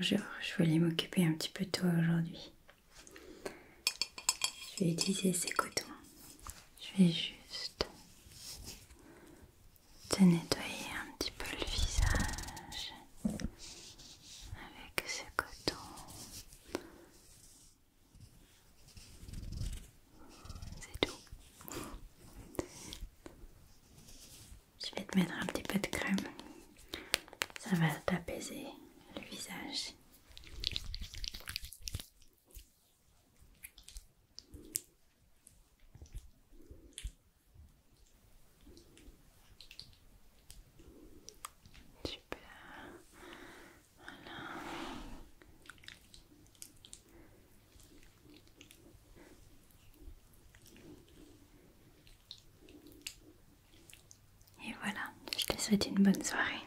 je voulais m'occuper un petit peu de toi aujourd'hui. Je vais utiliser ces cotons. Je vais juste te nettoyer un petit peu le visage avec ce coton. C'est tout. Je vais te mettre un petit peu de crème. Ça va t'apaiser le visage. Super. Voilà. Et voilà, je te souhaite une bonne soirée.